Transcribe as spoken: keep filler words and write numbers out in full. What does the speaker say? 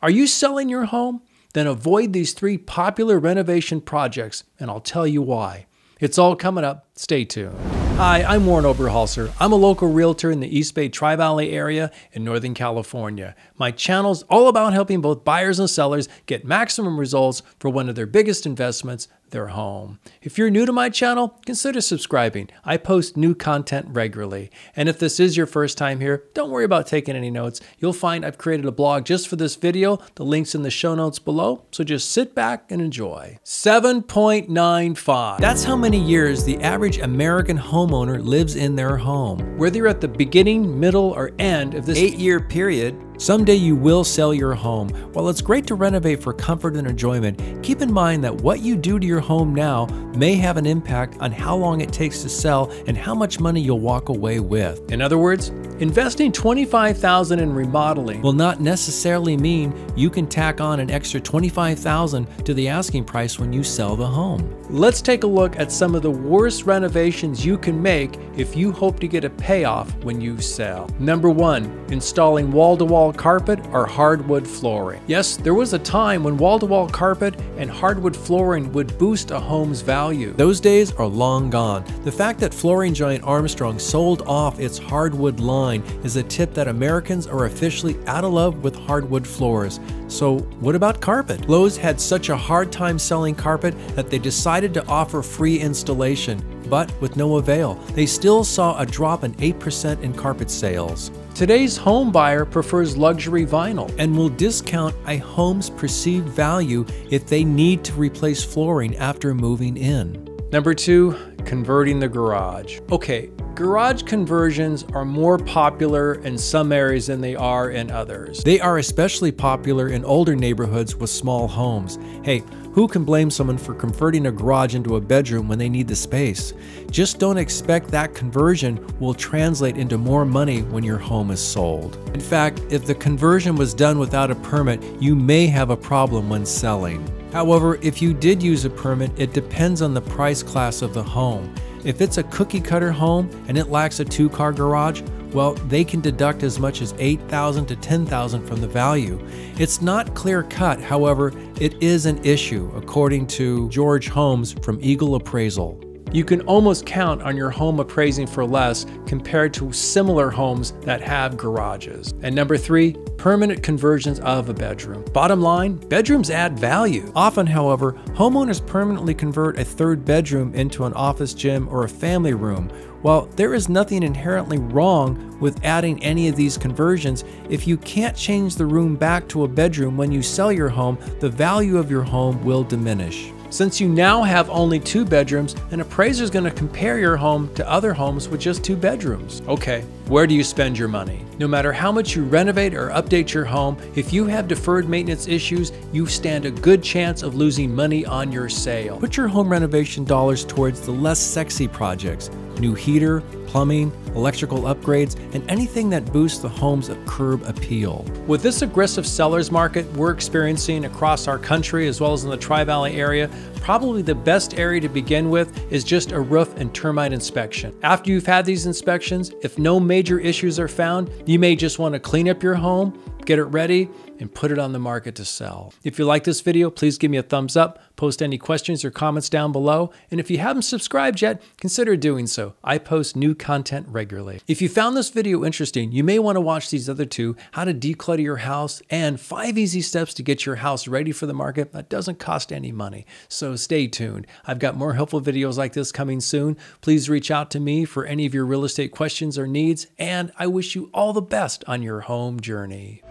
Are you selling your home? Then avoid these three popular renovation projects, and I'll tell you why. It's all coming up. Stay tuned. Hi, I'm Warren Oberholser. I'm a local realtor in the East Bay Tri-Valley area in Northern California. My channel's all about helping both buyers and sellers get maximum results for one of their biggest investments, their home. If you're new to my channel, consider subscribing. I post new content regularly. And if this is your first time here, don't worry about taking any notes. You'll find I've created a blog just for this video. The link's in the show notes below, so just sit back and enjoy. seven point nine five. That's how many years the average American homeowner lives in their home. Whether you're at the beginning, middle, or end of this eight-year period, someday you will sell your home. While it's great to renovate for comfort and enjoyment, keep in mind that what you do to your home now may have an impact on how long it takes to sell and how much money you'll walk away with. In other words, investing twenty-five thousand dollars in remodeling will not necessarily mean you can tack on an extra twenty-five thousand dollars to the asking price when you sell the home. Let's take a look at some of the worst renovations you can make if you hope to get a payoff when you sell. Number one, installing wall-to-wall carpet or hardwood flooring. Yes, there was a time when wall-to-wall carpet and hardwood flooring would boost a home's value. Those days are long gone. The fact that flooring giant Armstrong sold off its hardwood line is a tip that Americans are officially out of love with hardwood floors. So what about carpet? Lowe's had such a hard time selling carpet that they decided to offer free installation, but with no avail. They still saw a drop in eight percent in carpet sales. Today's home buyer prefers luxury vinyl and will discount a home's perceived value if they need to replace flooring after moving in. Number two, converting the garage. Okay, garage conversions are more popular in some areas than they are in others. They are especially popular in older neighborhoods with small homes. Hey, who can blame someone for converting a garage into a bedroom when they need the space? Just don't expect that conversion will translate into more money when your home is sold. In fact, if the conversion was done without a permit, you may have a problem when selling. However, if you did use a permit, it depends on the price class of the home. If it's a cookie-cutter home and it lacks a two-car garage, well, they can deduct as much as eight thousand dollars to ten thousand dollars from the value. It's not clear-cut, however, it is an issue, according to George Holmes from Eagle Appraisal. You can almost count on your home appraising for less compared to similar homes that have garages. And number three, permanent conversions of a bedroom. Bottom line, bedrooms add value. Often, however, homeowners permanently convert a third bedroom into an office gym or a family room. While there is nothing inherently wrong with adding any of these conversions, if you can't change the room back to a bedroom when you sell your home, the value of your home will diminish. Since you now have only two bedrooms, an appraiser is going to compare your home to other homes with just two bedrooms. Okay, where do you spend your money? No matter how much you renovate or update your home, if you have deferred maintenance issues, you stand a good chance of losing money on your sale. Put your home renovation dollars towards the less sexy projects. New heater, plumbing, electrical upgrades, and anything that boosts the home's curb appeal. With this aggressive seller's market we're experiencing across our country as well as in the Tri-Valley area, probably the best area to begin with is just a roof and termite inspection. After you've had these inspections, if no major issues are found, you may just want to clean up your home, get it ready, and put it on the market to sell. If you like this video, please give me a thumbs up, post any questions or comments down below, and if you haven't subscribed yet, consider doing so. I post new content regularly. If you found this video interesting, you may want to watch these other two, how to declutter your house and five easy steps to get your house ready for the market that doesn't cost any money. So stay tuned. I've got more helpful videos like this coming soon. Please reach out to me for any of your real estate questions or needs, and I wish you all the best on your home journey.